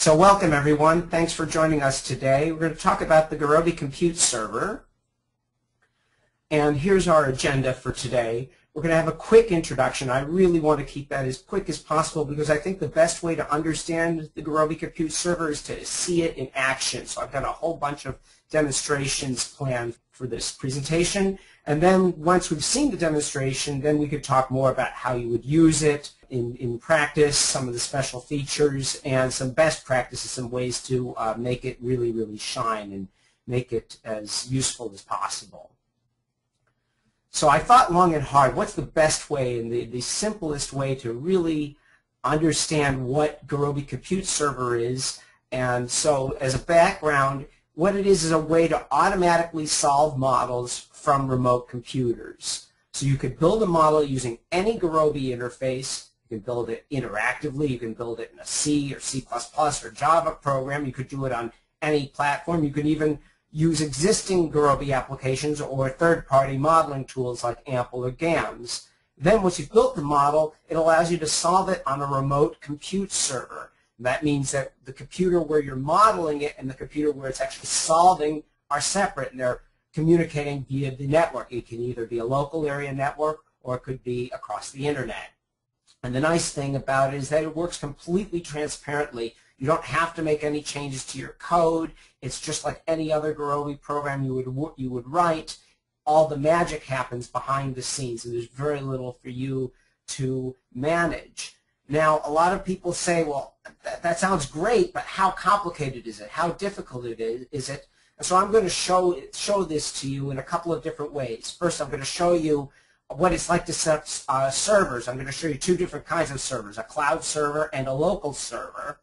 So welcome everyone, thanks for joining us today. We're going to talk about the Gurobi Compute Server, and here's our agenda for today. We're going to have a quick introduction. I really want to keep that as quick as possible because I think the best way to understand the Gurobi Compute Server is to see it in action. So I've got a whole bunch of demonstrations planned for this presentation, and then once we've seen the demonstration, then we could talk more about how you would use it in practice, some of the special features, and some best practices, some ways to make it really, really shine and make it as useful as possible. So I thought long and hard, what's the best way and the simplest way to really understand what Gurobi Compute Server is? And so as a background, what it is a way to automatically solve models from remote computers. So you could build a model using any Gurobi interface. You can build it interactively, you can build it in a C or C++ or Java program, you could do it on any platform, you can even use existing Gurobi applications or third-party modeling tools like AMPL or GAMS. Then once you've built the model, it allows you to solve it on a remote compute server. And that means that the computer where you're modeling it and the computer where it's actually solving are separate and they're communicating via the network. It can either be a local area network or it could be across the internet. And the nice thing about it is that it works completely transparently. You don't have to make any changes to your code. It's just like any other Gurobi program you would write. All the magic happens behind the scenes, and there's very little for you to manage. Now, a lot of people say, well, that sounds great, but how complicated is it? How difficult is it? And so I'm going to show this to you in a couple of different ways. First, I'm going to show you what it's like to set up servers. I'm going to show you two different kinds of servers, a cloud server and a local server.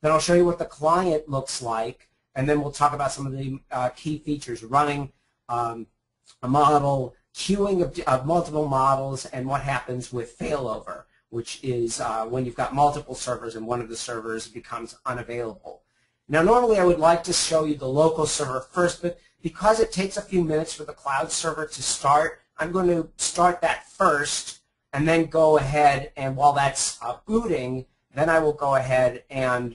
Then I'll show you what the client looks like, and then we'll talk about some of the key features, running a model, queuing of multiple models, and what happens with failover, which is when you've got multiple servers and one of the servers becomes unavailable. Now, normally I would like to show you the local server first, but because it takes a few minutes for the cloud server to start, I'm going to start that first and then go ahead and while that's booting, then I will go ahead and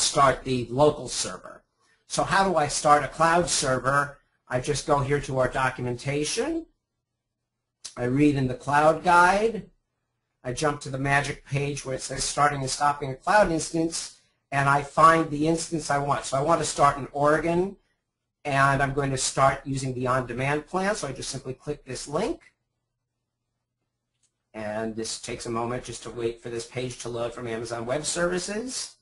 start the local server. So how do I start a cloud server? I just go here to our documentation. I read in the cloud guide. I jump to the magic page where it says starting and stopping a cloud instance, and I find the instance I want. So I want to start in Oregon, and I'm going to start using the on-demand plan, so I just simply click this link. And this takes a moment just to wait for this page to load from Amazon Web Services.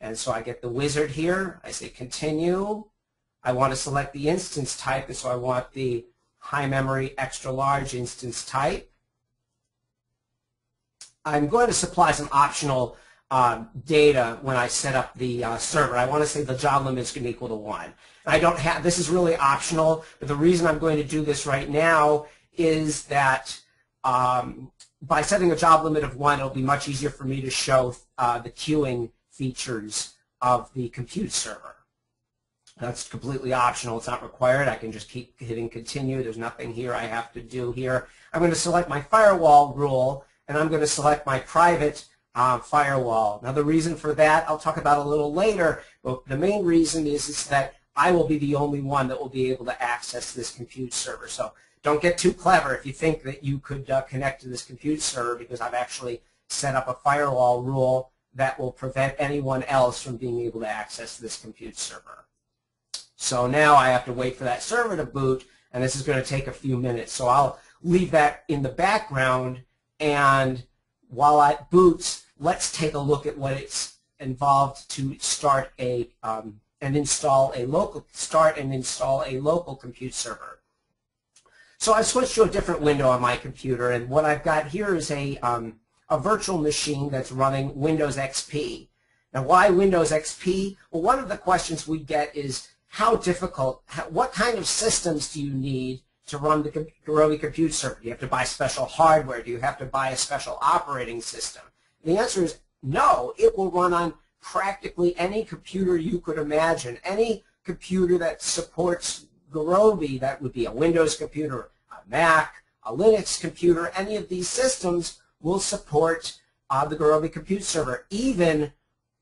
And so I get the wizard here. I say continue. I want to select the instance type, and so I want the high memory extra large instance type. I'm going to supply some optional data when I set up the server. I want to say the job limit is going to equal to 1. I don't have, this is really optional, but the reason I'm going to do this right now is that by setting a job limit of 1, it'll be much easier for me to show the queuing features of the compute server. That's completely optional. It's not required. I can just keep hitting continue. There's nothing here I have to do here. I'm going to select my firewall rule, and I'm going to select my private firewall. Now, the reason for that I'll talk about a little later, but the main reason is that I will be the only one that will be able to access this compute server. So don't get too clever if you think that you could connect to this compute server, because I've actually set up a firewall rule that will prevent anyone else from being able to access this compute server. So now I have to wait for that server to boot, and this is going to take a few minutes. So I'll leave that in the background, and while it boots, let's take a look at what it's involved to start a and install a local compute server. So I switched to a different window on my computer, and what I've got here is a virtual machine that's running Windows XP. Now, why Windows XP? Well, one of the questions we get is how difficult, what kind of systems do you need to run the Gurobi Compute Server? Do you have to buy special hardware? Do you have to buy a special operating system? And the answer is no. It will run on practically any computer you could imagine, any computer that supports Gurobi. That would be a Windows computer, a Mac, a Linux computer. Any of these systems will support the Gurobi Compute Server, even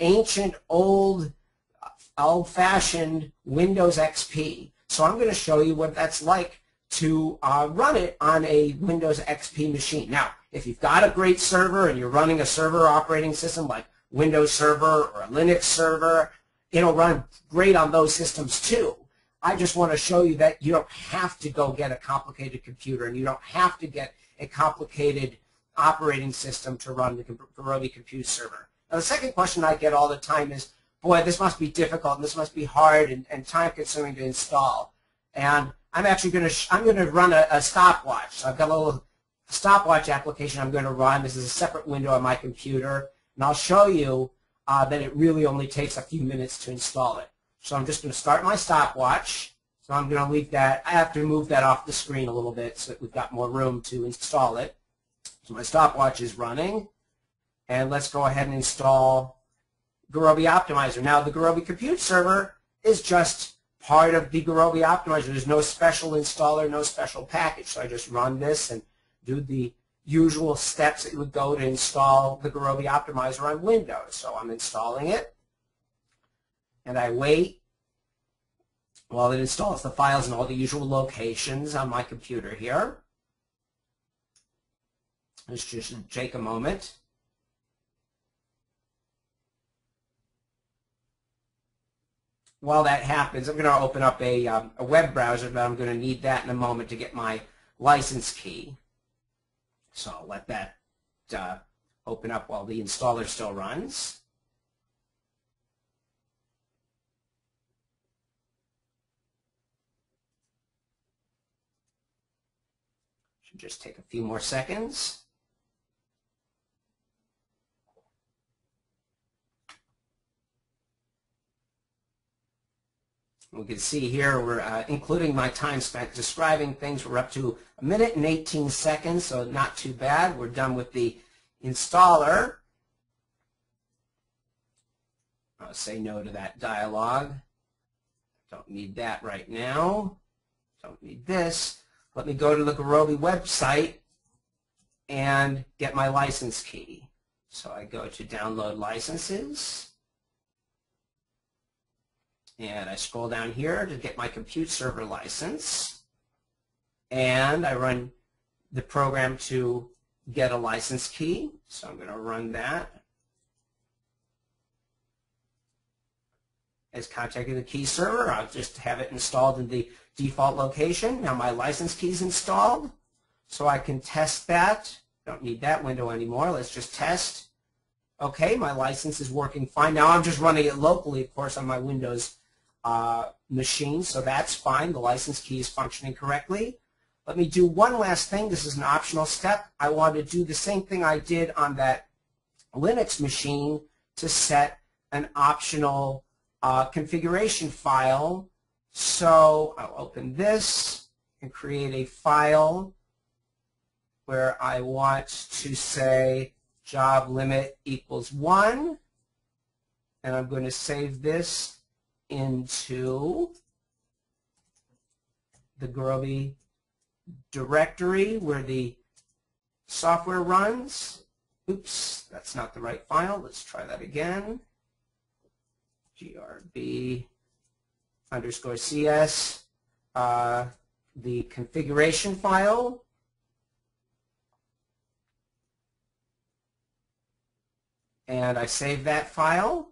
ancient, old-fashioned Windows XP. So I'm going to show you what that's like to run it on a Windows XP machine. Now, if you've got a great server and you're running a server operating system like Windows Server or a Linux server, it'll run great on those systems too. I just want to show you that you don't have to go get a complicated computer and you don't have to get a complicated operating system to run the Gurobi Compute Server. Now, the second question I get all the time is, boy, this must be difficult and this must be hard and time-consuming to install. And I'm actually going to run a stopwatch. So I've got a little stopwatch application I'm going to run. This is a separate window on my computer, and I'll show you that it really only takes a few minutes to install it. So I'm just going to start my stopwatch. So I'm going to leave that. I have to move that off the screen a little bit so that we've got more room to install it. So my stopwatch is running, and let's go ahead and install Gurobi Optimizer. Now the Gurobi Compute Server is just part of the Gurobi Optimizer. There's no special installer, no special package. So I just run this and do the usual steps that you would go to install the Gurobi Optimizer on Windows. So I'm installing it, and I wait while it installs the files in all the usual locations on my computer here. Let's just take a moment. While that happens, I'm going to open up a web browser, but I'm going to need that in a moment to get my license key. So I'll let that open up while the installer still runs. Should just take a few more seconds. We can see here we're including my time spent describing things. We're up to 1 minute and 18 seconds, so not too bad. We're done with the installer. I'll say no to that dialog. Don't need that right now. Don't need this. Let me go to the Gurobi website and get my license key. So I go to download licenses. And I scroll down here to get my compute server license, and I run the program to get a license key. So I'm going to run that as contacting the key server. I'll just have it installed in the default location. Now my license key is installed, so I can test that. Don't need that window anymore. Let's just test. Okay, my license is working fine. Now I'm just running it locally, of course, on my Windows machine, so that's fine. The license key is functioning correctly. Let me do one last thing. This is an optional step. I want to do the same thing I did on that Linux machine to set an optional configuration file. So I'll open this and create a file where I want to say job limit equals 1, and I'm going to save this into the Gurobi directory where the software runs. Oops, that's not the right file. Let's try that again. grb_cs, the configuration file. And I save that file.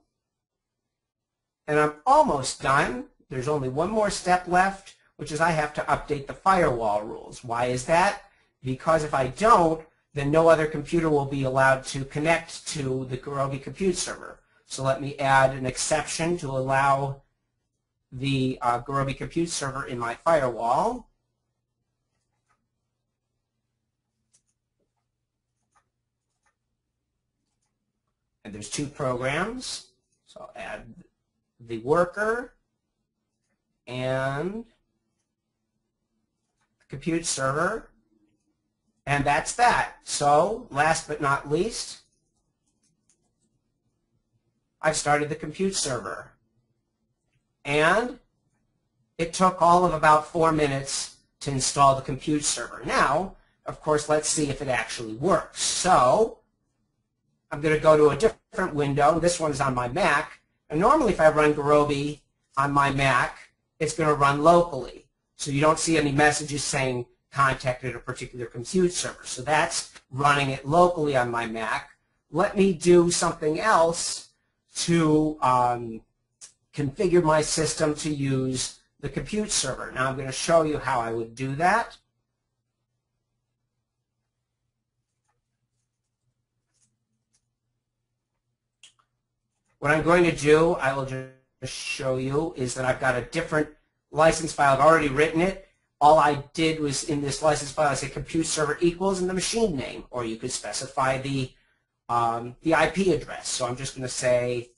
And I'm almost done. There's only one more step left, which is I have to update the firewall rules. Why is that? Because if I don't, then no other computer will be allowed to connect to the Gurobi Compute Server. So let me add an exception to allow the Gurobi Compute Server in my firewall. And there's two programs, so I'll add the worker and the compute server, and that's that. So last but not least, I've started the compute server, and it took all of about 4 minutes to install the compute server. Now, of course, let's see if it actually works. So I'm going to go to a different different window. This one's on my Mac. And normally if I run Gurobi on my Mac, it's going to run locally. So you don't see any messages saying contacted a particular compute server. So that's running it locally on my Mac. Let me do something else to configure my system to use the compute server. Now I'm going to show you how I would do that. What I'm going to do, I will just show you, is that I've got a different license file. I've already written it. All I did was in this license file I say compute server equals and the machine name, or you could specify the IP address. So I'm just going to say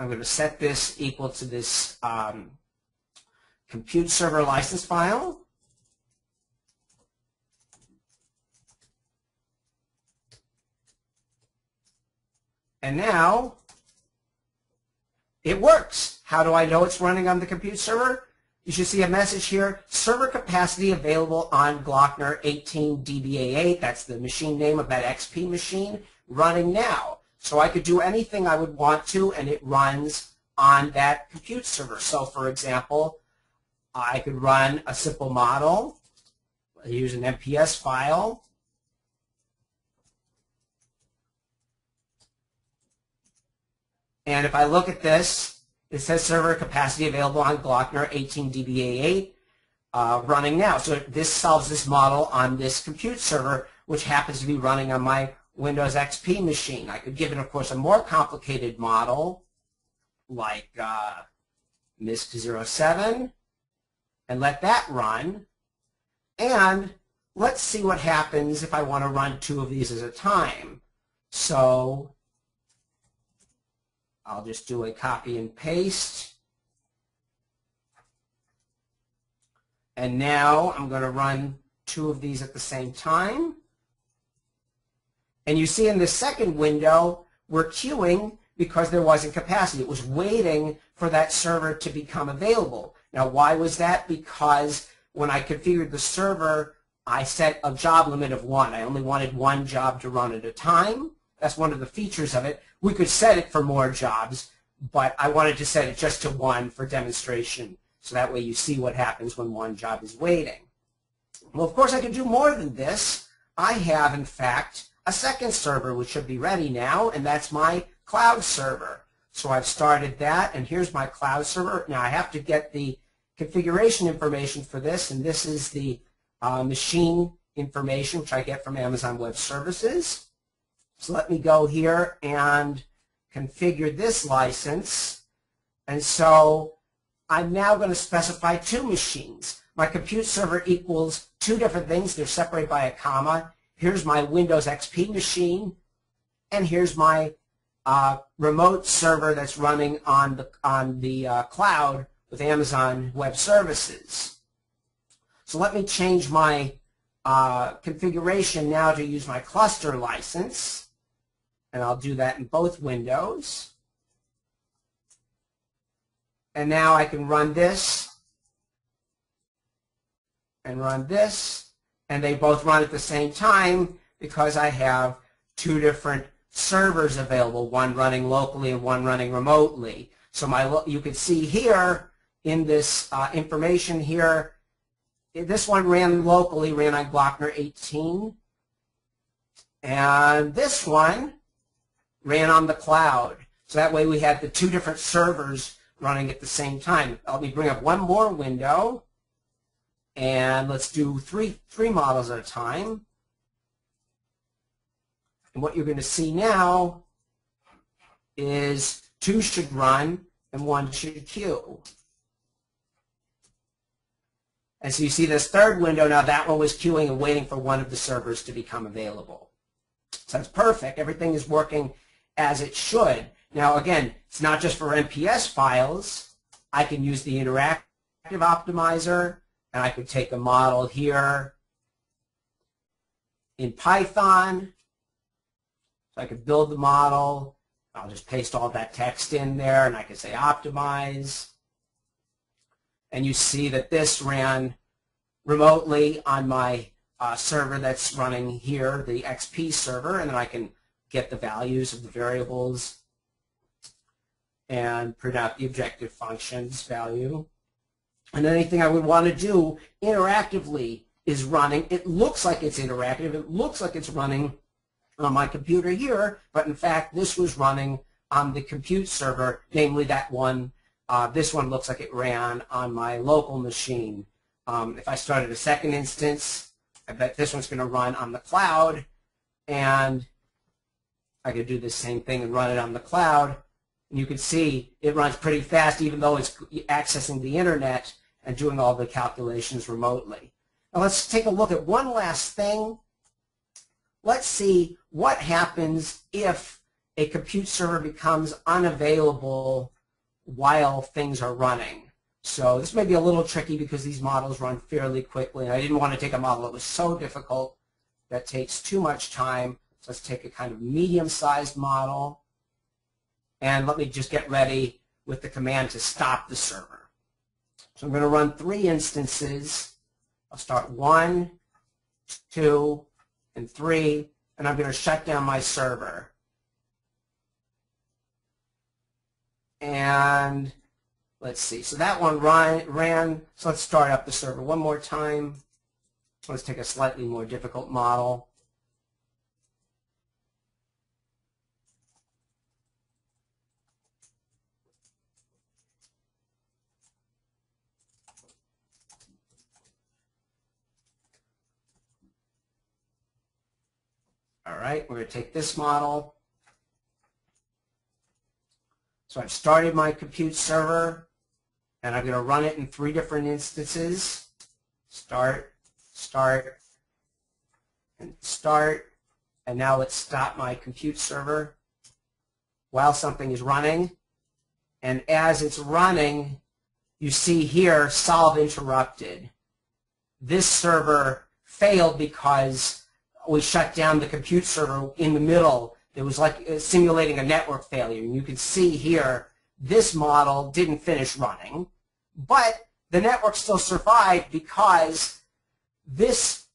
I'm going to set this equal to this compute server license file. And now it works. How do I know it's running on the compute server? You should see a message here, server capacity available on Glockner 18 DBA8. That's the machine name of that XP machine running now. So I could do anything I would want to, and it runs on that compute server. So, for example, I could run a simple model. I use an MPS file. And if I look at this, it says server capacity available on Glockner 18 DBA8 running now. So this solves this model on this compute server, which happens to be running on my Windows XP machine. I could give it, of course, a more complicated model like MISC07 and let that run. And let's see what happens if I want to run two of these at a time. So I'll just do a copy and paste. And now I'm going to run two of these at the same time. And you see in the second window, we're queuing because there wasn't capacity. It was waiting for that server to become available. Now, why was that? Because when I configured the server, I set a job limit of one. I only wanted one job to run at a time. That's one of the features of it. We could set it for more jobs, but I wanted to set it just to one for demonstration, so that way you see what happens when one job is waiting. Well, of course, I can do more than this. I have, in fact, a second server which should be ready now, and that's my cloud server. So I've started that, and here's my cloud server. Now, I have to get the configuration information for this, and this is the machine information which I get from Amazon Web Services. So let me go here and configure this license. And so I'm now going to specify two machines. My compute server equals two different things. They're separated by a comma. Here's my Windows XP machine, and here's my remote server that's running on the cloud with Amazon Web Services. So let me change my configuration now to use my cluster license. And I'll do that in both windows. And now I can run this, and they both run at the same time because I have two different servers available, one running locally and one running remotely. So you can see here in this information here, this one ran locally, ran on Glockner 18, and this one ran on the cloud. So that way we had the two different servers running at the same time. Let me bring up one more window, and let's do three models at a time. And what you're going to see now is two should run and one should queue. And so you see this third window, now that one was queuing and waiting for one of the servers to become available. So that's perfect. Everything is working as it should. Now, again, it's not just for MPS files. I can use the interactive optimizer, and I could take a model here in Python. So I could build the model. I'll just paste all that text in there, and I can say optimize. And you see that this ran remotely on my server that's running here, the XP server, and I can get the values of the variables and print out the objective functions value. And anything I would want to do interactively is running. It looks like it's interactive. It looks like it's running on my computer here, but in fact this was running on the compute server, namely that one. This one looks like it ran on my local machine. If I started a second instance, I bet this one's going to run on the cloud, and I could do the same thing and run it on the cloud. And you can see it runs pretty fast, even though it's accessing the internet and doing all the calculations remotely. Now let's take a look at one last thing. Let's see what happens if a compute server becomes unavailable while things are running. So this may be a little tricky because these models run fairly quickly, and I didn't want to take a model that was so difficult that takes too much time. So let's take a kind of medium-sized model, and let me just get ready with the command to stop the server. So I'm going to run 3 instances. I'll start 1, 2, and 3, and I'm going to shut down my server. And let's see, so that one ran, so let's start up the server one more time. Let's take a slightly more difficult model. All right, we're going to take this model. So I've started my compute server, and I'm going to run it in 3 different instances. Start, start, and start. And now let's stop my compute server while something is running. And as it's running, you see here, solve interrupted. This server failed because we shut down the compute server in the middle. It was like simulating a network failure. And you can see here, this model didn't finish running, but the network still survived because this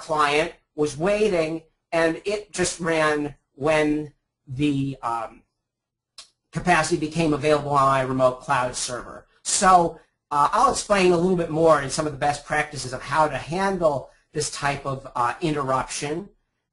client was waiting, and it just ran when the capacity became available on my remote cloud server. So I'll explain a little bit more in some of the best practices of how to handle this type of interruption.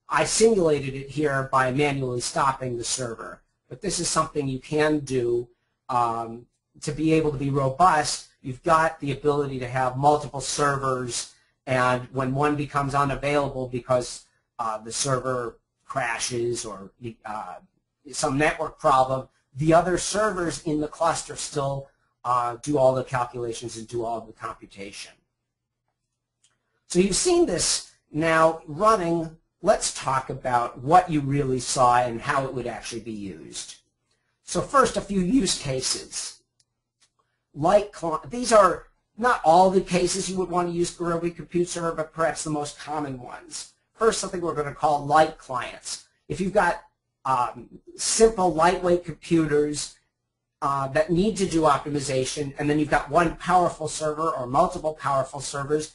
I simulated it here by manually stopping the server, but this is something you can do to be able to be robust. You've got the ability to have multiple servers, and when one becomes unavailable because the server crashes or some network problem, the other servers in the cluster still do all the calculations and do all the computation. So you've seen this now running. Let's talk about what you really saw and how it would actually be used. So first, a few use cases. Like, these are not all the cases you would want to use Gurobi Compute Server, but perhaps the most common ones. First, something we're going to call light clients. If you've got simple, lightweight computers that need to do optimization, and then you've got one powerful server or multiple powerful servers,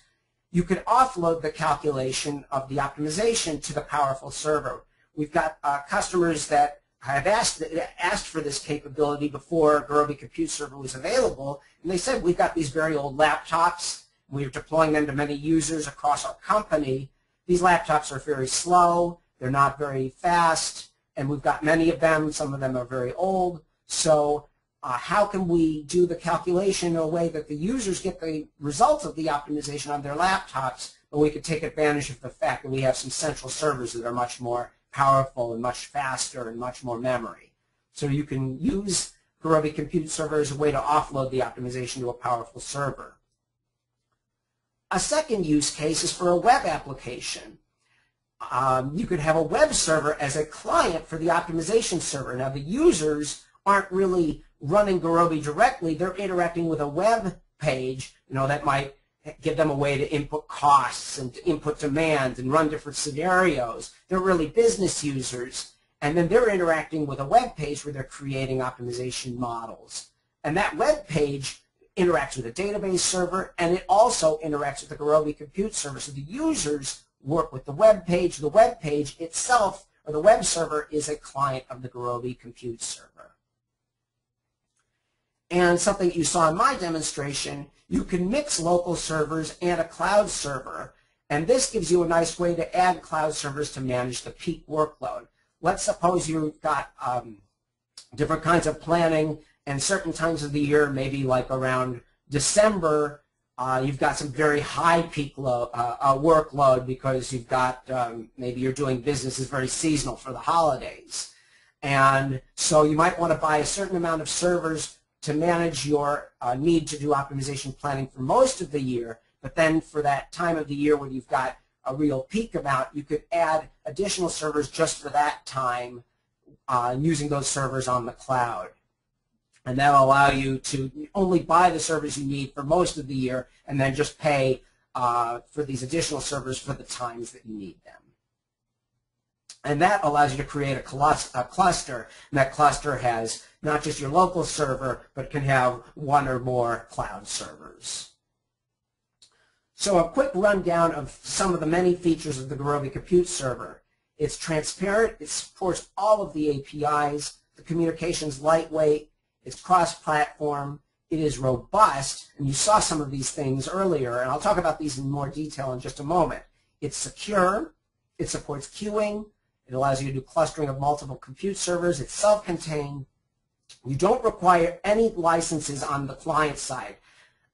you could offload the calculation of the optimization to the powerful server. We've got customers that have asked for this capability before Gurobi Compute Server was available, and they said, we've got these very old laptops, and we're deploying them to many users across our company. These laptops are very slow, they're not very fast, and we've got many of them. Some of them are very old. So how can we do the calculation in a way that the users get the results of the optimization on their laptops, but we could take advantage of the fact that we have some central servers that are much more powerful and much faster and much more memory. So you can use Gurobi Compute Server as a way to offload the optimization to a powerful server. A second use case is for a web application. You could have a web server as a client for the optimization server. Now the users aren't really running Gurobi directly, they're interacting with a web page, you know, that might give them a way to input costs and to input demands and run different scenarios. They're really business users, and then they're interacting with a web page where they're creating optimization models. And that web page interacts with a database server, and it also interacts with the Gurobi Compute Server. So the users work with the web page. The web page itself, or the web server, is a client of the Gurobi Compute Server. And something that you saw in my demonstration, you can mix local servers and a cloud server. And this gives you a nice way to add cloud servers to manage the peak workload. Let's suppose you've got different kinds of planning, and certain times of the year, maybe like around December, you've got some very high peak workload because you've got, maybe you're doing business is very seasonal for the holidays. And so you might want to buy a certain amount of servers to manage your need to do optimization planning for most of the year, but then for that time of the year when you've got a real peak amount, you could add additional servers just for that time using those servers on the cloud. And that'll allow you to only buy the servers you need for most of the year and then just pay for these additional servers for the times that you need them. And that allows you to create a cluster, and that cluster has not just your local server, but can have one or more cloud servers. So a quick rundown of some of the many features of the Gurobi Compute Server. It's transparent, it supports all of the APIs, the communication's lightweight, it's cross-platform, it is robust, and you saw some of these things earlier, and I'll talk about these in more detail in just a moment. It's secure, it supports queuing, it allows you to do clustering of multiple compute servers, it's self-contained, you don't require any licenses on the client side,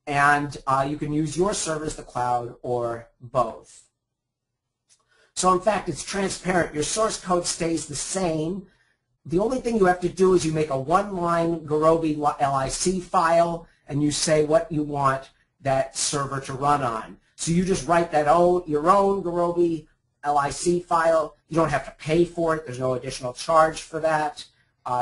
and you can use your servers, the cloud, or both. So in fact, it's transparent. Your source code stays the same. The only thing you have to do is you make a one-line Gurobi LIC file, and you say what you want that server to run on. So you just write that your own Gurobi LIC file. You don't have to pay for it. There's no additional charge for that.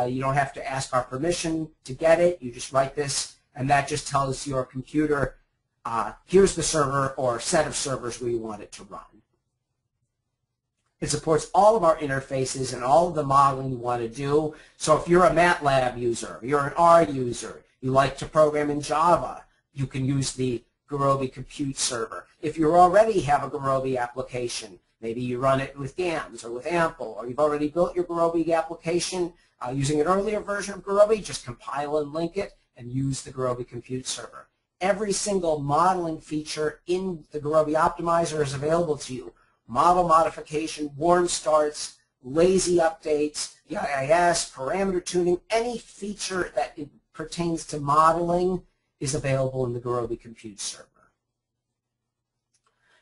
You don't have to ask our permission to get it. You just write this, and that just tells your computer, here's the server or set of servers we want it to run. It supports all of our interfaces and all of the modeling you want to do. So if you're a MATLAB user, you're an R user, you like to program in Java, you can use the Gurobi Compute Server. If you already have a Gurobi application, maybe you run it with GAMS or with AMPL, or you've already built your Gurobi application using an earlier version of Gurobi, just compile and link it and use the Gurobi Compute Server. Every single modeling feature in the Gurobi Optimizer is available to you. Model modification, warm starts, lazy updates, the IIS, parameter tuning, any feature that pertains to modeling is available in the Gurobi Compute Server.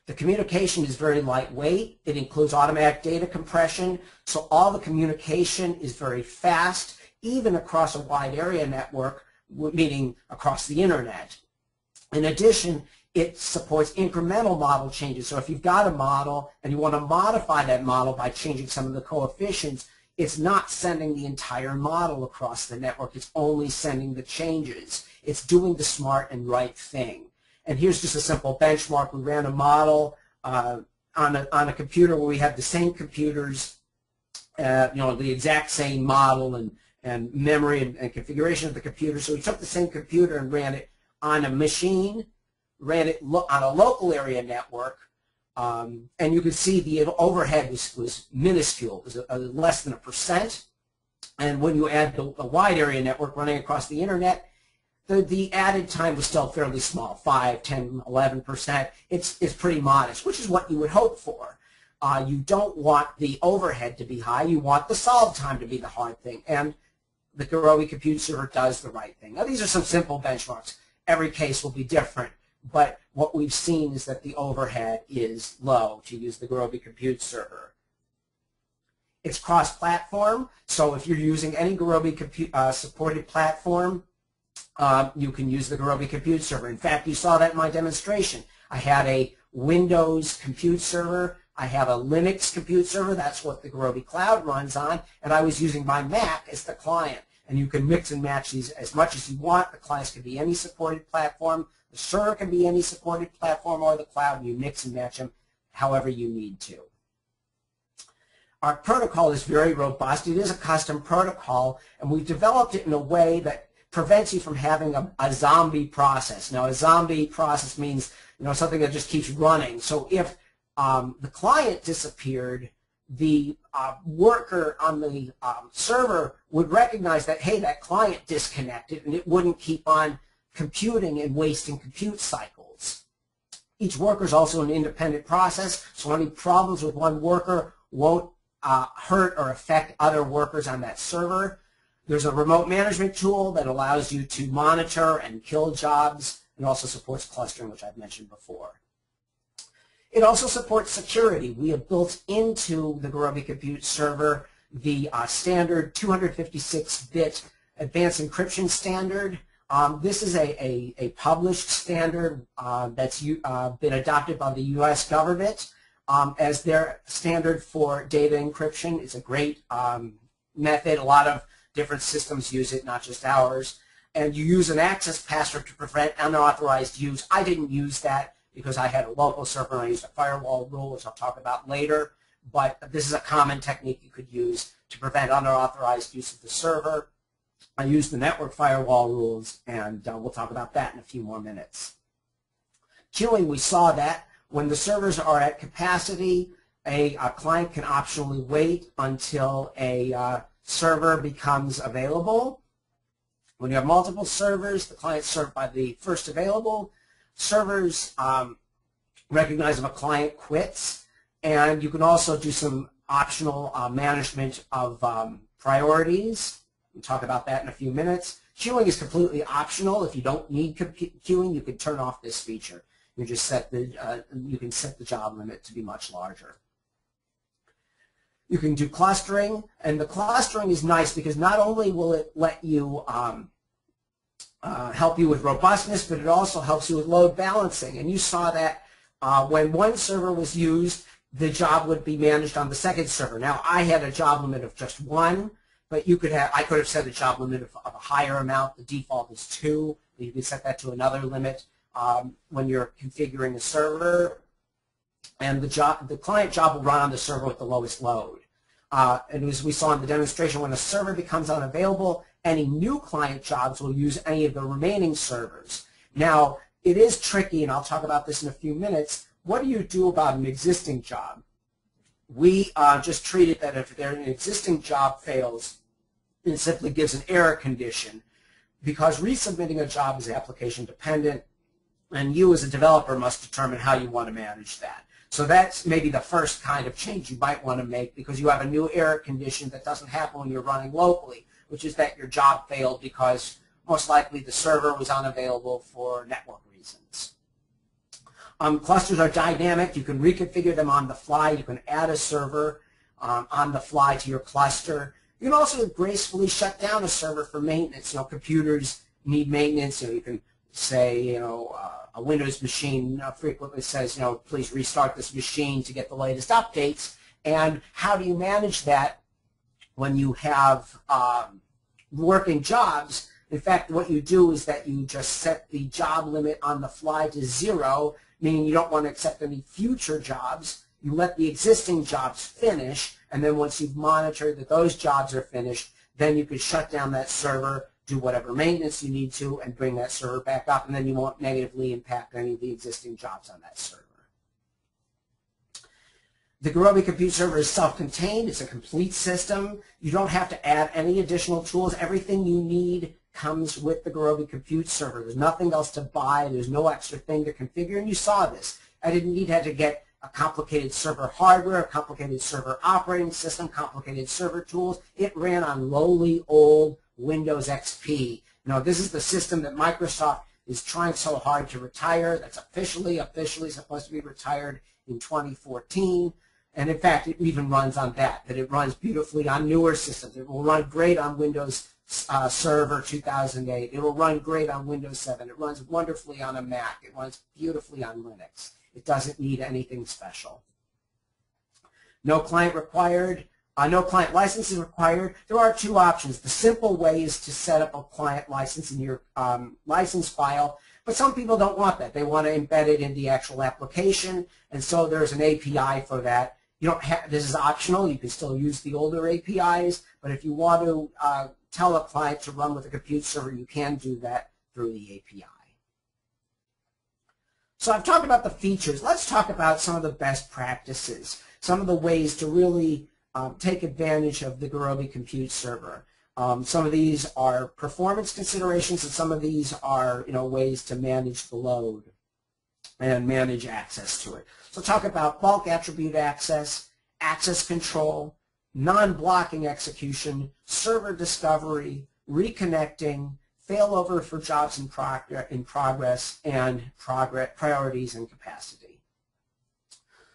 The communication is very lightweight. It includes automatic data compression, so all the communication is very fast, even across a wide area network, meaning across the internet. In addition, it supports incremental model changes. So if you've got a model and you want to modify that model by changing some of the coefficients, it's not sending the entire model across the network. It's only sending the changes. It's doing the smart and right thing. And here's just a simple benchmark. We ran a model on a computer where we had the same computers, the exact same model and memory and configuration of the computer. So we took the same computer and ran it on a machine, ran it on a local area network, and you could see the overhead was minuscule. It was less than 1%. And when you add the wide area network running across the internet, the added time was still fairly small, 5, 10, 11%. It's pretty modest, which is what you would hope for. You don't want the overhead to be high. You want the solve time to be the hard thing. And the Gurobi Compute Server does the right thing. Now, these are some simple benchmarks. Every case will be different, but what we've seen is that the overhead is low to use the Gurobi Compute Server. It's cross-platform, so if you're using any Gurobi supported platform, you can use the Gurobi Compute Server. In fact, you saw that in my demonstration. I had a Windows Compute Server, I have a Linux Compute Server, that's what the Gurobi Cloud runs on, and I was using my Mac as the client. And you can mix and match these as much as you want. The clients can be any supported platform, the server can be any supported platform, or the cloud, and you mix and match them however you need to. Our protocol is very robust. It is a custom protocol, and we've developed it in a way that prevents you from having a zombie process. Now, a zombie process means something that just keeps running. So if the client disappeared, the worker on the server would recognize that, hey, that client disconnected, and it wouldn't keep on computing and wasting compute cycles. Each worker is also an independent process, so any problems with one worker won't hurt or affect other workers on that server. There's a remote management tool that allows you to monitor and kill jobs, and also supports clustering, which I've mentioned before. It also supports security. We have built into the Gurobi Compute Server the standard 256-bit advanced encryption standard. This is a published standard that's been adopted by the U.S. government as their standard for data encryption. It's a great method. A lot of different systems use it, not just ours. And you use an access password to prevent unauthorized use. I didn't use that because I had a local server and I used a firewall rule, which I'll talk about later. But this is a common technique you could use to prevent unauthorized use of the server. I use the network firewall rules, and we'll talk about that in a few more minutes. Queuing, we saw that. When the servers are at capacity, a client can optionally wait until a server becomes available. When you have multiple servers, the client's served by the first available. Servers recognize if a client quits, and you can also do some optional management of priorities. We'll talk about that in a few minutes. Queuing is completely optional. If you don't need queuing, you can turn off this feature. You just set the you can set the job limit to be much larger. You can do clustering, and the clustering is nice because not only will it let you help you with robustness, but it also helps you with load balancing. And you saw that when one server was used, the job would be managed on the second server. Now, I had a job limit of just one, but you could have, I could have set a job limit of a higher amount. The default is 2, but you can set that to another limit when you're configuring a server. And the client job will run on the server with the lowest load. And as we saw in the demonstration, when a server becomes unavailable, any new client jobs will use any of the remaining servers. Now, it is tricky, and I'll talk about this in a few minutes. What do you do about an existing job? We just treat it that if an existing job fails, it simply gives an error condition, because resubmitting a job is application dependent, and you as a developer must determine how you want to manage that. So that's maybe the first kind of change you might want to make, because you have a new error condition that doesn't happen when you're running locally, which is that your job failed because most likely the server was unavailable for network reasons. Clusters are dynamic. You can reconfigure them on the fly. You can add a server on the fly to your cluster. You can also gracefully shut down a server for maintenance. You know, computers need maintenance, so you can say, you know, a Windows machine frequently says, you know, please restart this machine to get the latest updates. And how do you manage that when you have working jobs? In fact, what you do is that you just set the job limit on the fly to 0, meaning you don't want to accept any future jobs. You let the existing jobs finish, and then once you've monitored that those jobs are finished, then you can shut down that server, do whatever maintenance you need to, and bring that server back up, and then you won't negatively impact any of the existing jobs on that server. The Gurobi Compute Server is self-contained. It's a complete system. You don't have to add any additional tools. Everything you need comes with the Gurobi Compute Server. There's nothing else to buy. There's no extra thing to configure, and you saw this. I didn't need to get a complicated server hardware, a complicated server operating system, complicated server tools. It ran on lowly old Windows XP. Now, this is the system that Microsoft is trying so hard to retire. That's officially supposed to be retired in 2014. And in fact, it even runs on that, but it runs beautifully on newer systems. It will run great on Windows Server 2008. It will run great on Windows 7. It runs wonderfully on a Mac. It runs beautifully on Linux. It doesn't need anything special. No client required. No client license is required. There are two options. The simple way is to set up a client license in your license file, but some people don't want that. They want to embed it in the actual application, and so there's an API for that. You don't have, this is optional. You can still use the older APIs, but if you want to tell a client to run with a compute server, you can do that through the API. So I've talked about the features. Let's talk about some of the best practices, some of the ways to really take advantage of the Gurobi Compute Server. Some of these are performance considerations, and some of these are, ways to manage the load and manage access to it. So talk about bulk attribute access, access control, non-blocking execution, server discovery, reconnecting, failover for jobs in progress, and priorities and capacity.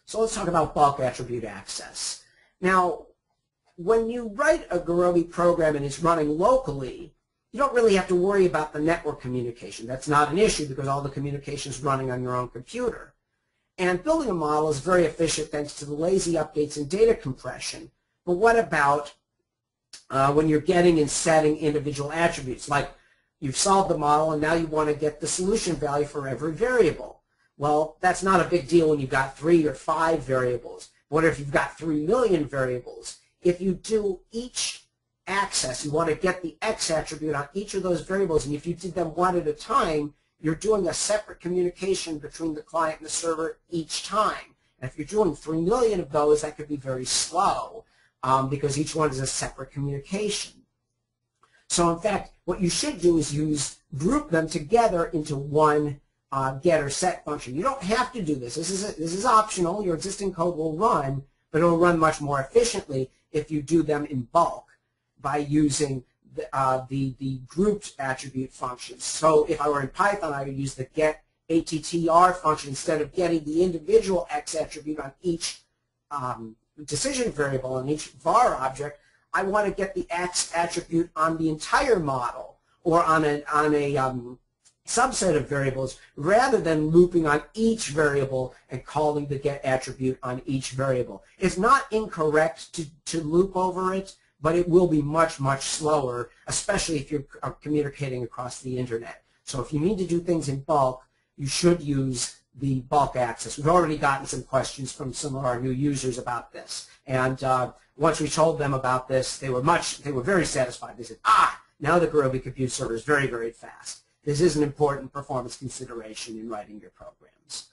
So let's talk about bulk attribute access. Now, when you write a Gurobi program and it's running locally, you don't really have to worry about the network communication. That's not an issue because all the communication is running on your own computer. And building a model is very efficient thanks to the lazy updates and data compression. But what about when you're getting and setting individual attributes? Like you've solved the model and now you want to get the solution value for every variable. Well, that's not a big deal when you've got 3 or 5 variables. What if you've got 3 million variables? If you do each access, you want to get the X attribute on each of those variables, and if you did them one at a time, you're doing a separate communication between the client and the server each time. And if you're doing 3 million of those, that could be very slow. Because each one is a separate communication. So in fact, what you should do is group them together into one get or set function. You don't have to do this. This is optional. Your existing code will run, but it will run much more efficiently if you do them in bulk by using the grouped attribute functions. So if I were in Python, I would use the get attr function instead of getting the individual X attribute on each decision variable on each var object. I want to get the X attribute on the entire model or on a subset of variables rather than looping on each variable and calling the get attribute on each variable. It's not incorrect to loop over it, but it will be much, much slower, especially if you're communicating across the internet. So if you need to do things in bulk, you should use the bulk access. We've already gotten some questions from some of our new users about this, and once we told them about this, they were very satisfied. They said, "Ah, now the Gurobi Compute Server is very, very fast." This is an important performance consideration in writing your programs.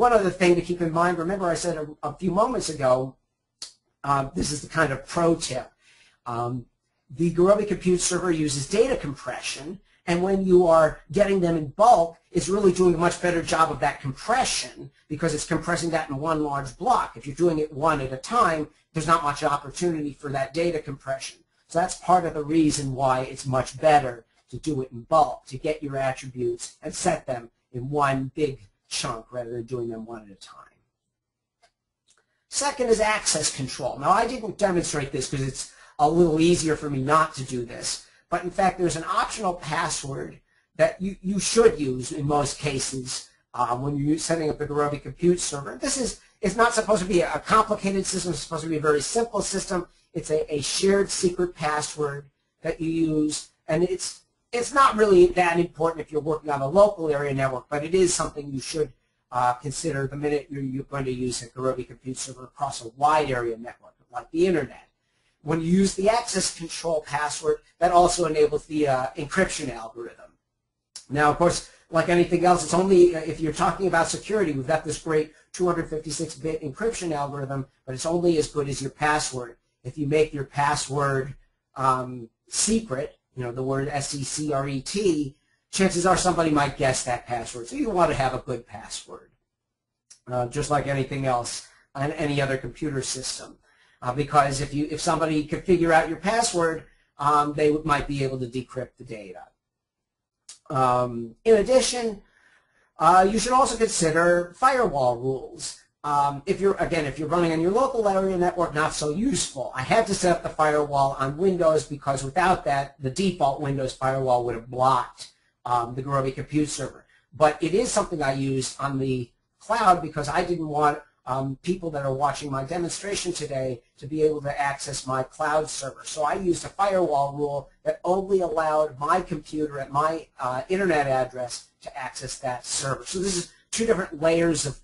One other thing to keep in mind. Remember, I said a few moments ago, this is the kind of pro tip. The Gurobi Compute Server uses data compression. And when you are getting them in bulk, it's really doing a much better job of that compression because it's compressing that in one large block. If you're doing it one at a time, there's not much opportunity for that data compression. So that's part of the reason why it's much better to do it in bulk, to get your attributes and set them in one big chunk rather than doing them one at a time. Second is access control. Now, I didn't demonstrate this because it's a little easier for me not to do this. But in fact, there's an optional password that you should use in most cases when you're setting up the Gurobi Compute Server. It's not supposed to be a complicated system. It's supposed to be a very simple system. It's a shared secret password that you use, and it's not really that important if you're working on a local area network, but it is something you should consider the minute you're going to use a Gurobi Compute Server across a wide area network like the internet. When you use the access control password, that also enables the encryption algorithm. Now, of course, like anything else, it's only if you're talking about security. We've got this great 256-bit encryption algorithm, but it's only as good as your password. If you make your password secret, the word S-E-C-R-E-T, chances are somebody might guess that password. So you want to have a good password, just like anything else on any other computer system. Because if somebody could figure out your password, they might be able to decrypt the data. In addition, you should also consider firewall rules. If you're running on your local area network, not so useful. I had to set up the firewall on Windows because without that, the default Windows firewall would have blocked the Gurobi Compute Server. But it is something I used on the cloud because I didn't want people that are watching my demonstration today to be able to access my cloud server. So I used a firewall rule that only allowed my computer at my internet address to access that server. So this is two different layers of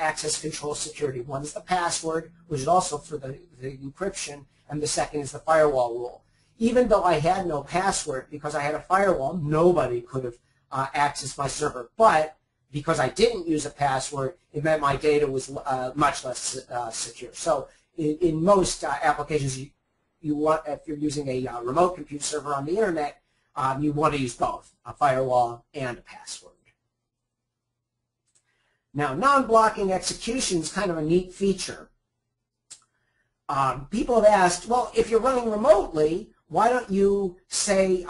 access control security. One is the password, which is also for the encryption, and the second is the firewall rule. Even though I had no password because I had a firewall, nobody could have accessed my server. But because I didn't use a password, it meant my data was much less secure. So in most applications, you want, if you're using a remote compute server on the internet, you want to use both, a firewall and a password. Now, non-blocking execution is kind of a neat feature. People have asked, well, if you're running remotely, why don't you say,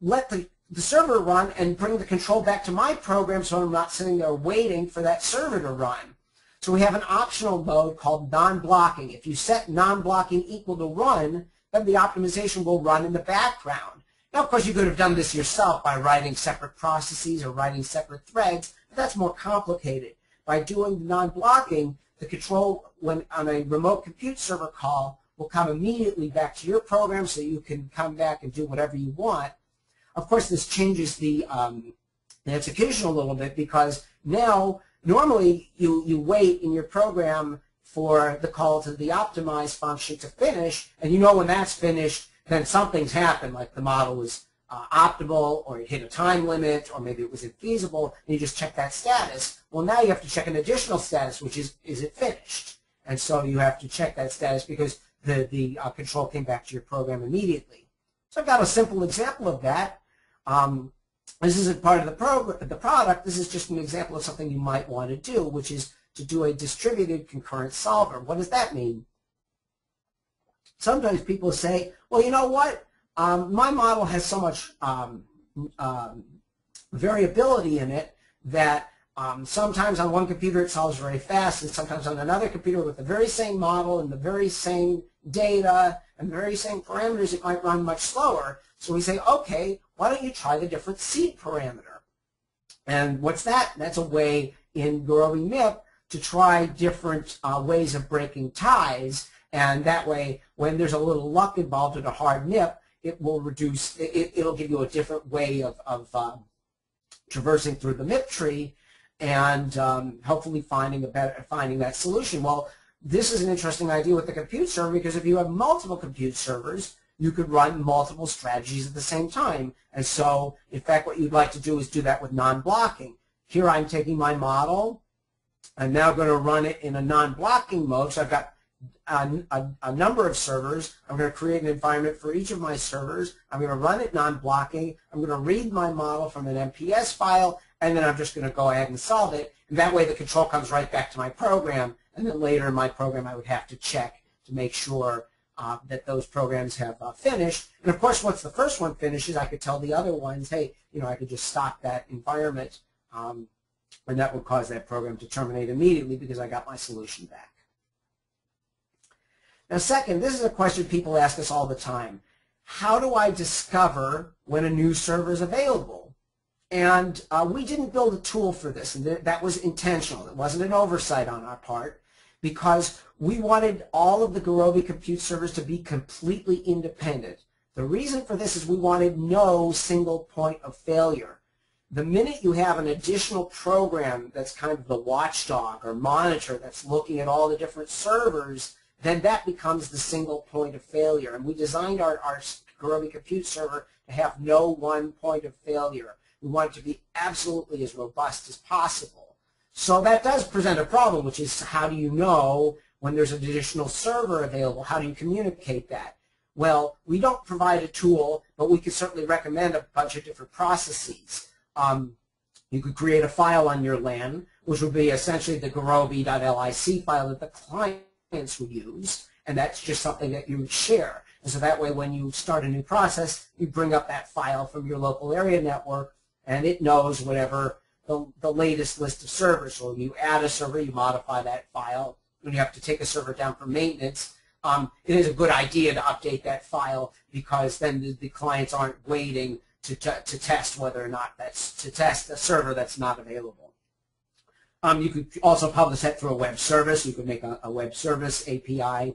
let the server run and bring the control back to my program so I'm not sitting there waiting for that server to run. So we have an optional mode called non-blocking. If you set non-blocking equal to run, then the optimization will run in the background. Now, of course, you could have done this yourself by writing separate processes or writing separate threads, but that's more complicated. By doing the non-blocking, the control when on a remote compute server call will come immediately back to your program so you can come back and do whatever you want. Of course, this changes the execution a little bit because now normally you wait in your program for the call to the optimize function to finish, and you know when that's finished, then something's happened, like the model was optimal, or it hit a time limit, or maybe it was infeasible, and you just check that status. Well, now you have to check an additional status, which is it finished? And so you have to check that status because the control came back to your program immediately. So I've got a simple example of that. This isn't part of the product. This is just an example of something you might want to do, which is to do a distributed concurrent solver. What does that mean? Sometimes people say, well, you know what? My model has so much variability in it that sometimes on one computer it solves very fast, and sometimes on another computer with the very same model and the very same data and the very same parameters, it might run much slower. So we say, okay, why don't you try the different seed parameter? And what's that? That's a way in Gurobi MIP to try different ways of breaking ties. And that way, when there's a little luck involved in a hard MIP, it will reduce, it'll give you a different way of traversing through the MIP tree and hopefully finding that solution. Well, this is an interesting idea with the compute server because if you have multiple compute servers, you could run multiple strategies at the same time. And so, in fact, what you'd like to do is do that with non-blocking. Here I'm taking my model. I'm now going to run it in a non-blocking mode. So I've got a number of servers. I'm going to create an environment for each of my servers. I'm going to run it non-blocking. I'm going to read my model from an MPS file, and then I'm just going to go ahead and solve it. And that way the control comes right back to my program, and then later in my program I would have to check to make sure that those programs have finished. And of course, once the first one finishes, I could tell the other ones, hey, you know, I could just stop that environment, and that would cause that program to terminate immediately because I got my solution back. Now, second, this is a question people ask us all the time. How do I discover when a new server is available? And we didn't build a tool for this, and that was intentional. It wasn't an oversight on our part because we wanted all of the Gurobi compute servers to be completely independent. The reason for this is we wanted no single point of failure. The minute you have an additional program that's kind of the watchdog or monitor that's looking at all the different servers, then that becomes the single point of failure. And we designed our Gurobi compute server to have no one point of failure. We want it to be absolutely as robust as possible. So that does present a problem, which is how do you know when there's an additional server available? How do you communicate that? Well, we don't provide a tool, but we can certainly recommend a bunch of different processes. You could create a file on your LAN, which would be essentially the gurobi.lic file that the client would use, and that's just something that you would share. And so that way when you start a new process, you bring up that file from your local area network, and it knows whatever the latest list of servers. So when you add a server, you modify that file. When you have to take a server down for maintenance, it is a good idea to update that file because then the clients aren't waiting to test whether or not to test a server that's not available. You could also publish that through a web service. You could make a web service API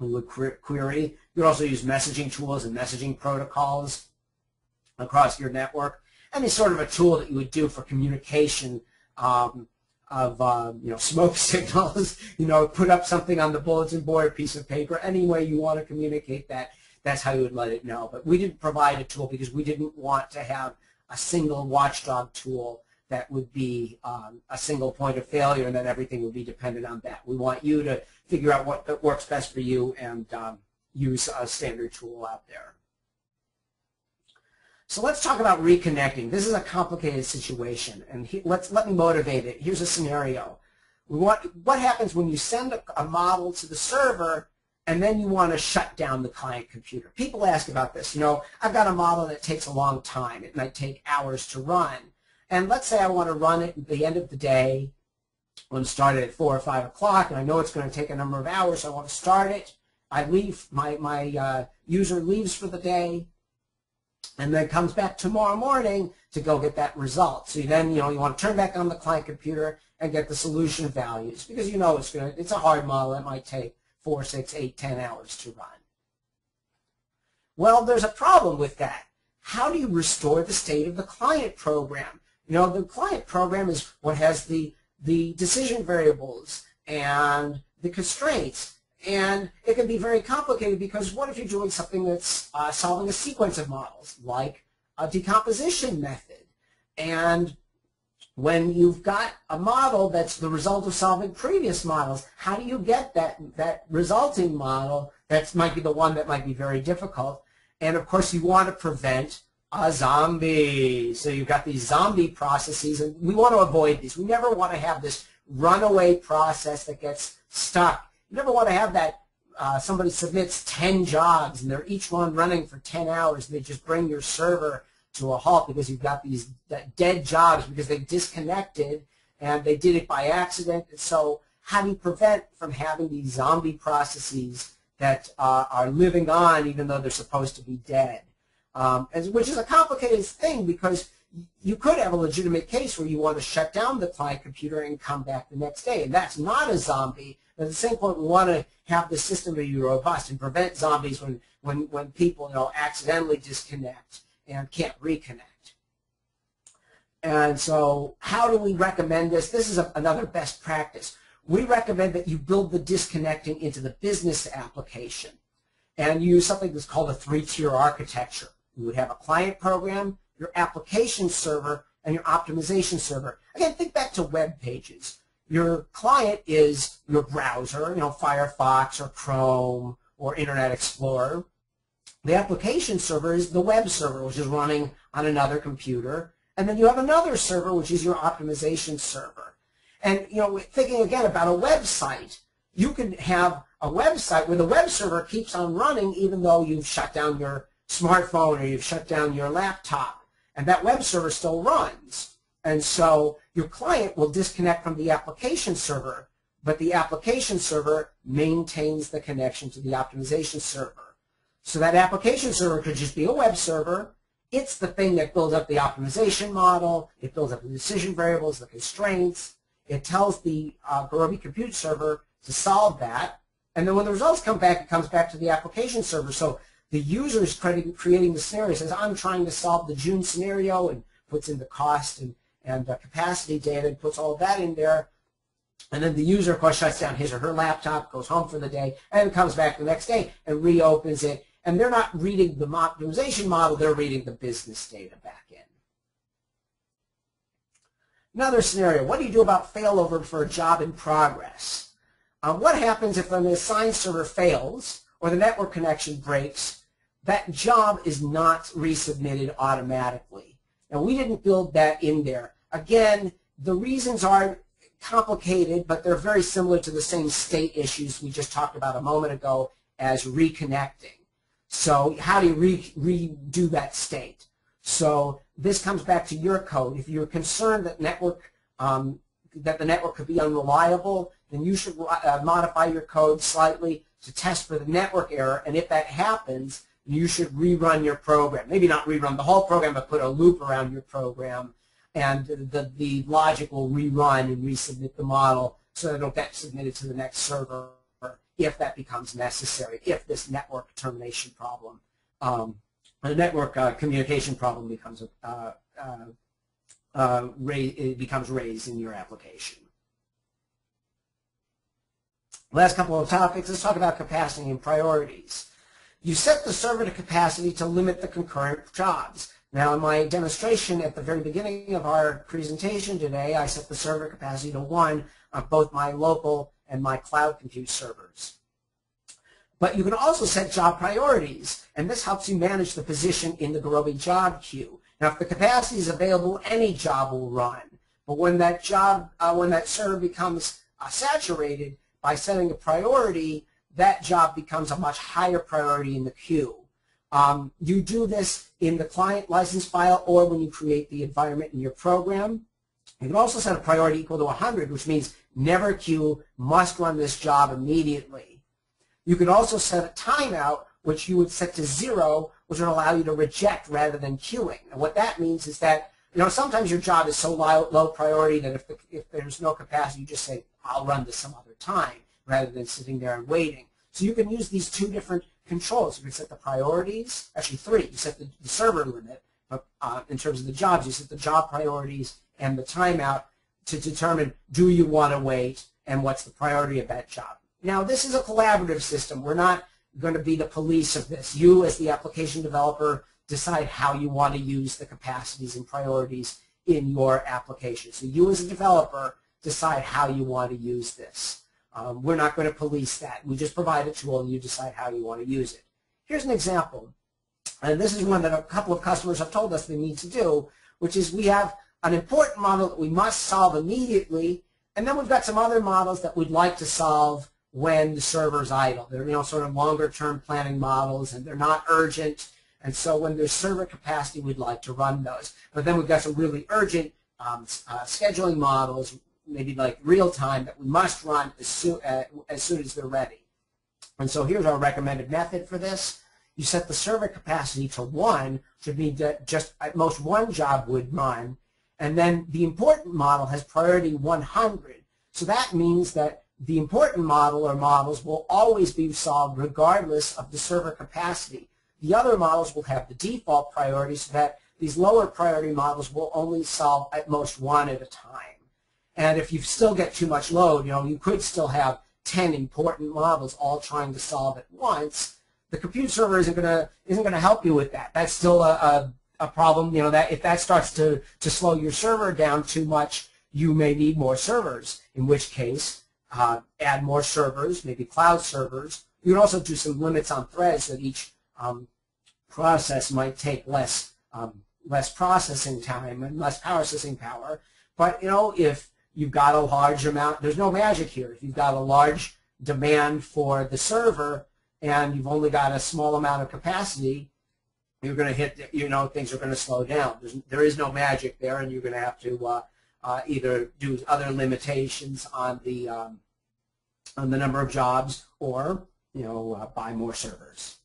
we would query. You could also use messaging tools and messaging protocols across your network. And it's sort of a tool that you would do for communication you know, smoke signals. You know, put up something on the bulletin board, piece of paper, any way you want to communicate that. That's how you would let it know. But we didn't provide a tool because we didn't want to have a single watchdog tool that would be a single point of failure, and then everything would be dependent on that. We want you to figure out what works best for you and use a standard tool out there. So let's talk about reconnecting. This is a complicated situation, and let me motivate it. Here's a scenario. What happens when you send a model to the server and then you want to shut down the client computer? People ask about this. You know, I've got a model that takes a long time. It might take hours to run. And let's say I want to run it at the end of the day. I want to start it at 4 or 5 o'clock, and I know it's going to take a number of hours, so I want to start it. I leave, my user leaves for the day, and then comes back tomorrow morning to go get that result. So then, you know, you want to turn back on the client computer and get the solution values, because you know it's a hard model. It might take 4, 6, 8, 10 hours to run. Well, there's a problem with that. How do you restore the state of the client program? You know, the client program is what has the decision variables and the constraints. And it can be very complicated, because what if you're doing something that's solving a sequence of models, like a decomposition method? And when you've got a model that's the result of solving previous models, how do you get that resulting model that might be the one that might be very difficult? And, of course, you want to prevent a zombie. So you've got these zombie processes, and we want to avoid these. We never want to have this runaway process that gets stuck. You never want to have that somebody submits 10 jobs and they're each one running for 10 hours and they just bring your server to a halt because you've got these dead jobs because they disconnected and they did it by accident. And so how do you prevent from having these zombie processes that are living on even though they're supposed to be dead? Which is a complicated thing, because you could have a legitimate case where you want to shut down the client computer and come back the next day, and that's not a zombie. At the same point, we want to have the system be robust and prevent zombies when people, you know, accidentally disconnect and can't reconnect. And so how do we recommend this? This is another best practice. We recommend that you build the disconnecting into the business application and use something that's called a 3-tier architecture. You would have a client program, your application server, and your optimization server. Again, think back to web pages. Your client is your browser, you know, Firefox or Chrome or Internet Explorer. The application server is the web server, which is running on another computer. And then you have another server, which is your optimization server. And, you know, thinking again about a website, you can have a website where the web server keeps on running even though you've shut down your smartphone or you've shut down your laptop. And that web server still runs. And so your client will disconnect from the application server, but the application server maintains the connection to the optimization server. So that application server could just be a web server. It's the thing that builds up the optimization model. It builds up the decision variables, the constraints. It tells the Gurobi Compute Server to solve that. And then when the results come back, it comes back to the application server. So the user is creating the scenario. It says, I'm trying to solve the June scenario, and puts in the cost and capacity data and puts all that in there. And then the user, of course, shuts down his or her laptop, goes home for the day, and comes back the next day and reopens it. And they're not reading the optimization model. They're reading the business data back in. Another scenario, what do you do about failover for a job in progress? What happens if an assigned server fails or the network connection breaks? That job is not resubmitted automatically. Now, we didn't build that in there. Again, the reasons are complicated, but they're very similar to the same state issues we just talked about a moment ago as reconnecting. So how do you redo that state? So this comes back to your code. If you're concerned that the network could be unreliable, then you should modify your code slightly to test for the network error. And if that happens, you should rerun your program. Maybe not rerun the whole program, but put a loop around your program, and the logic will rerun and resubmit the model so that it'll get submitted to the next server if that becomes necessary, if this network termination problem, the network communication problem becomes raised in your application. Last couple of topics, let's talk about capacity and priorities. You set the server to capacity to limit the concurrent jobs. Now, in my demonstration at the very beginning of our presentation today, I set the server capacity to 1 on both my local and my cloud compute servers. But you can also set job priorities, and this helps you manage the position in the Gurobi job queue. Now, if the capacity is available, any job will run. But when that job, when that server becomes saturated, by setting a priority, that job becomes a much higher priority in the queue. You do this in the client license file or when you create the environment in your program. You can also set a priority equal to 100, which means never queue, must run this job immediately. You can also set a timeout, which you would set to 0, which would allow you to reject rather than queuing. And what that means is that, you know, sometimes your job is so low priority that if there's no capacity, you just say, I'll run this some other time, rather than sitting there and waiting. So you can use these two different controls. You can set the priorities, actually 3. You set the server limit, but in terms of the jobs, you set the job priorities and the timeout to determine, do you want to wait, and what's the priority of that job. Now, this is a collaborative system. We're not going to be the police of this. You, as the application developer, decide how you want to use the capacities and priorities in your application. So you, as a developer, decide how you want to use this. We're not going to police that. We just provide a tool and you decide how you want to use it. Here's an example, and this is one that a couple of customers have told us they need to do, which is we have an important model that we must solve immediately, and then we've got some other models that we'd like to solve when the server's idle. They're, you know, sort of longer-term planning models, and they're not urgent, and so when there's server capacity, we'd like to run those. But then we've got some really urgent scheduling models, maybe like real-time, that we must run as soon as they're ready. And so here's our recommended method for this. You set the server capacity to 1, which would mean that just at most 1 job would run, and then the important model has priority 100. So that means that the important model or models will always be solved regardless of the server capacity. The other models will have the default priority so that these lower priority models will only solve at most 1 at a time. And if you still get too much load, you know, you could still have 10 important models all trying to solve at once. The compute server isn't gonna help you with that. That's still a problem. You know, that if that starts to slow your server down too much, you may need more servers. In which case, add more servers, maybe cloud servers. You can also do some limits on threads that each process might take less processing time and less processing power. But you know, if you've got a large amount, there's no magic here. If you've got a large demand for the server and you've only got a small amount of capacity, you're going to hit, you know, things are going to slow down. There is no magic there, and you're going to have to either do other limitations on the number of jobs, or, you know, buy more servers.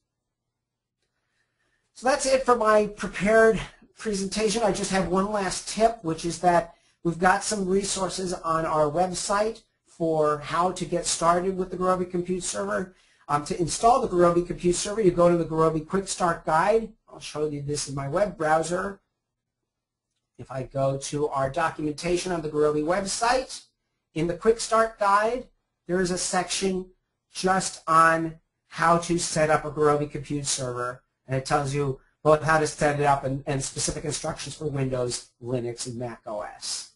So that's it for my prepared presentation. I just have one last tip, which is that we've got some resources on our website for how to get started with the Gurobi Compute Server. To install the Gurobi Compute Server, you go to the Gurobi Quick Start Guide. I'll show you this in my web browser. If I go to our documentation on the Gurobi website, in the Quick Start Guide, there is a section just on how to set up a Gurobi Compute Server, and it tells you both how to set it up and specific instructions for Windows, Linux, and Mac OS.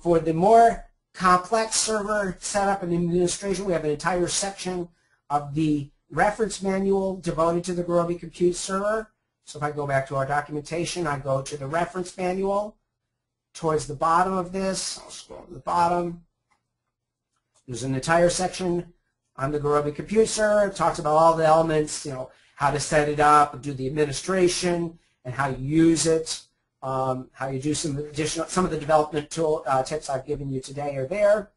For the more complex server setup and administration, we have an entire section of the reference manual devoted to the Gurobi Compute Server. So if I go back to our documentation, I go to the reference manual. Towards the bottom of this, I'll scroll to the bottom. There's an entire section on the Gurobi Compute Server. It talks about all the elements, you know, how to set it up, do the administration, and how you use it. How you do some of the development tool tips I've given you today are there.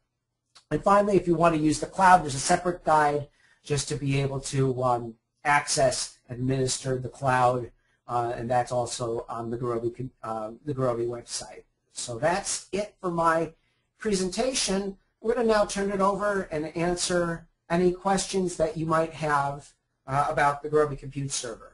And finally, if you want to use the cloud, there's a separate guide just to be able to access, administer the cloud, and that's also on the Gurobi website. So that's it for my presentation. We're going to now turn it over and answer any questions that you might have about the Gurobi Compute Server.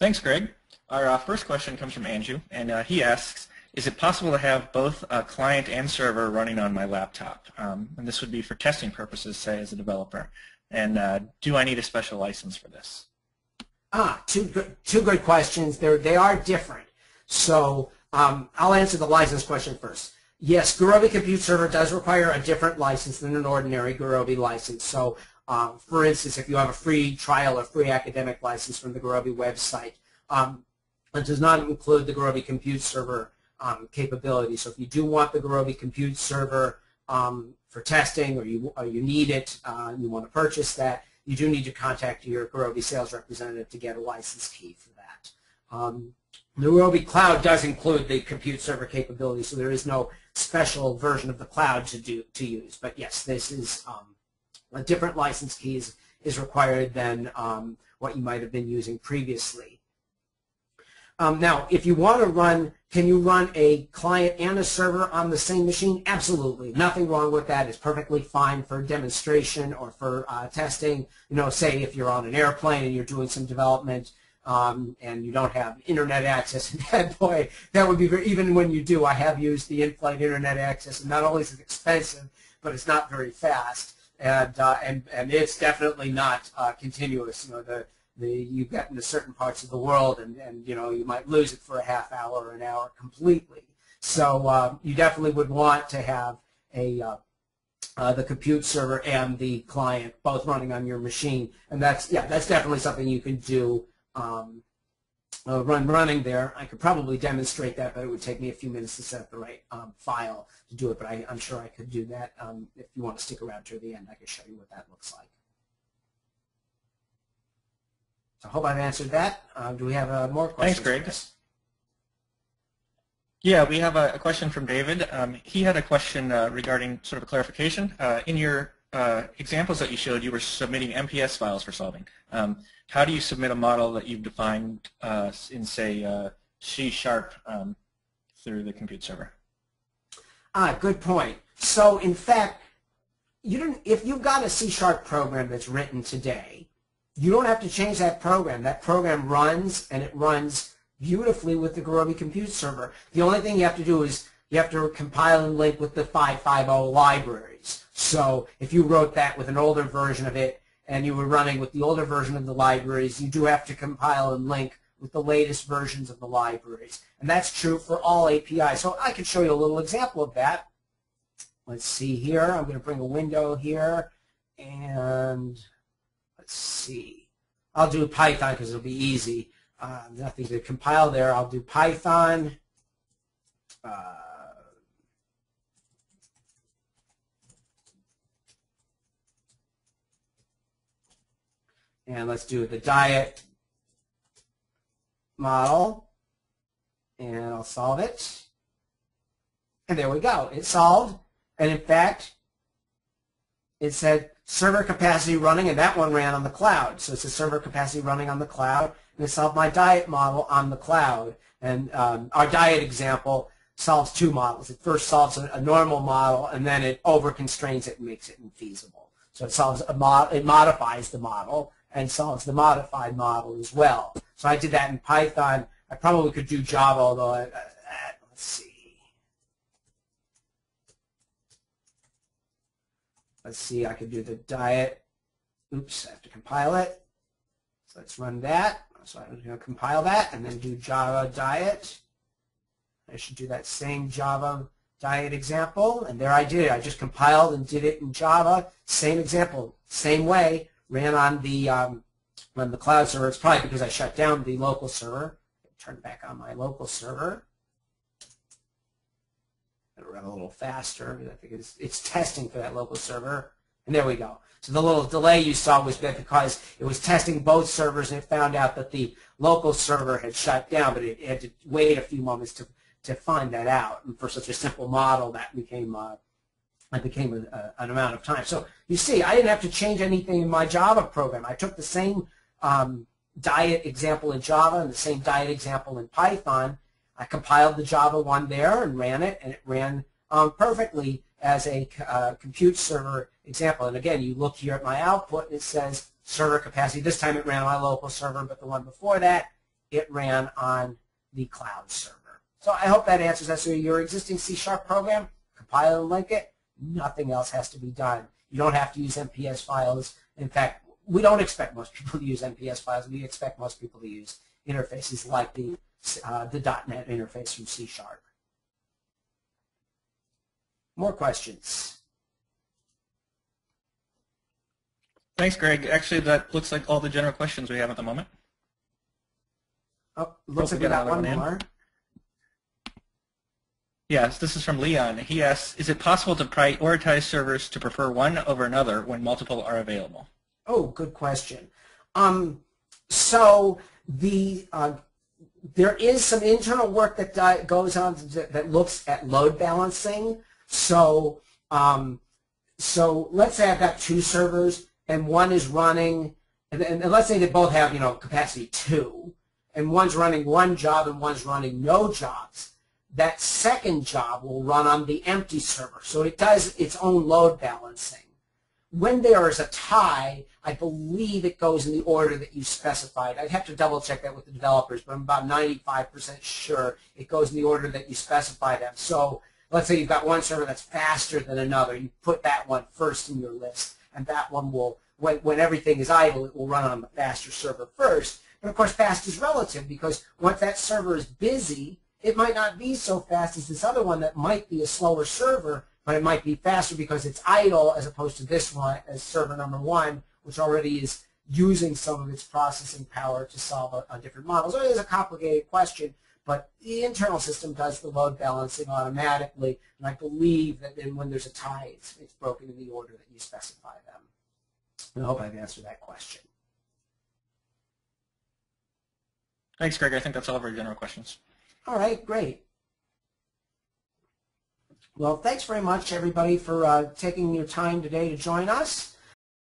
Thanks, Greg. Our first question comes from Andrew, and he asks, is it possible to have both a client and server running on my laptop? And this would be for testing purposes, say, as a developer. And do I need a special license for this? Two good questions. They are different. So I'll answer the license question first. Yes, Gurobi Compute Server does require a different license than an ordinary Gurobi license. So for instance, if you have a free trial or free academic license from the Gurobi website, it does not include the Gurobi Compute Server capability. So if you do want the Gurobi Compute Server for testing, or you need it, you want to purchase that, you do need to contact your Gurobi sales representative to get a license key for that. The Gurobi Cloud does include the compute server capability, so there is no special version of the cloud to use. But yes, this is a different license key is required than what you might have been using previously. Now, if you want to run, can you run a client and a server on the same machine? Absolutely. Nothing wrong with that. It's perfectly fine for demonstration or for testing. You know, say if you're on an airplane and you're doing some development and you don't have internet access, and that, boy, that would be very, even when you do, I have used the in-flight internet access, and not only is it expensive, but it's not very fast, and it's definitely not continuous. You know, you get into certain parts of the world and you know, you might lose it for a half hour or an hour completely. So you definitely would want to have a the compute server and the client both running on your machine, and that's definitely something you can do. Running there, I could probably demonstrate that, but it would take me a few minutes to set up the right file to do it, but I'm sure I could do that. If you want to stick around to the end, I can show you what that looks like. So I hope I've answered that. Do we have more questions? Thanks, Greg. Yeah, we have a question from David. He had a question regarding sort of a clarification. In your examples that you showed, you were submitting MPS files for solving. How do you submit a model that you've defined in, say, C-sharp through the compute server? Good point. So, in fact, if you've got a C-sharp program that's written today, you don't have to change that program. That program runs, and it runs beautifully with the Gurobi Compute Server. The only thing you have to do is you have to compile and link with the 550 libraries. So if you wrote that with an older version of it and you were running with the older version of the libraries, you do have to compile and link with the latest versions of the libraries. And that's true for all APIs. So I can show you a little example of that. Let's see here. I'm going to bring a window here, and let's see. I'll do Python because it'll be easy. Nothing to compile there. I'll do Python. And let's do the diet model. And I'll solve it. And there we go. It's solved. And in fact, it said server capacity running, and that one ran on the cloud. So it's a server capacity running on the cloud, and it solved my diet model on the cloud. And our diet example solves two models. It first solves a normal model, and then it over-constrains it and makes it infeasible. So it solves it modifies the model and solves the modified model as well. So I did that in Python. I probably could do Java, although let's see. Let's see, I could do the diet. Oops, I have to compile it. So let's run that. So I'm going to compile that and then do Java diet. I should do that same Java diet example. And there I did. I just compiled and did it in Java. Same example, same way. Ran on the cloud server. It's probably because I shut down the local server. Turn back on my local server. Run a little faster. I think it's testing for that local server, and there we go. So the little delay you saw was because it was testing both servers, and it found out that the local server had shut down, but it had to wait a few moments to find that out. And for such a simple model, that became an amount of time. So you see, I didn't have to change anything in my Java program. I took the same diet example in Java and the same diet example in Python. I compiled the Java one there and ran it, and it ran perfectly as a compute server example. And again, you look here at my output, and it says server capacity. This time it ran on my local server, but the one before that, it ran on the cloud server. So I hope that answers that. So your existing C-sharp program, compile and link it. Nothing else has to be done. You don't have to use MPS files. In fact, we don't expect most people to use MPS files. We expect most people to use interfaces like the .NET interface from C#. More questions? Thanks, Greg. Actually, that looks like all the general questions we have at the moment. Oh, looks like we got one more. Yes, this is from Leon. He asks, is it possible to prioritize servers to prefer one over another when multiple are available? Oh, good question. So the there is some internal work that goes on that looks at load balancing. So so let's say I've got two servers and one is running, and let's say they both have capacity 2, and one's running one job and one's running no jobs. That second job will run on the empty server, so it does its own load balancing. When there is a tie, I believe it goes in the order that you specified. I'd have to double check that with the developers, but I'm about 95% sure it goes in the order that you specify them. So let's say you've got one server that's faster than another. You put that one first in your list, and that one will, when everything is idle, it will run on the faster server first. But of course, fast is relative, because once that server is busy, it might not be so fast as this other one that might be a slower server, but it might be faster because it's idle as opposed to this one as server number 1, which already is using some of its processing power to solve a different model. So it is a complicated question, but the internal system does the load balancing automatically, and I believe that then when there's a tie, it's broken in the order that you specify them. And I hope I've answered that question. Thanks, Greg. I think that's all of our general questions. All right, great. Well, thanks very much, everybody, for taking your time today to join us.